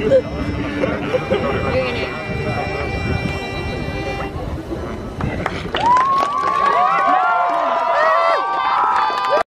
Look.